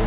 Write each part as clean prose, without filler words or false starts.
No.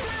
on.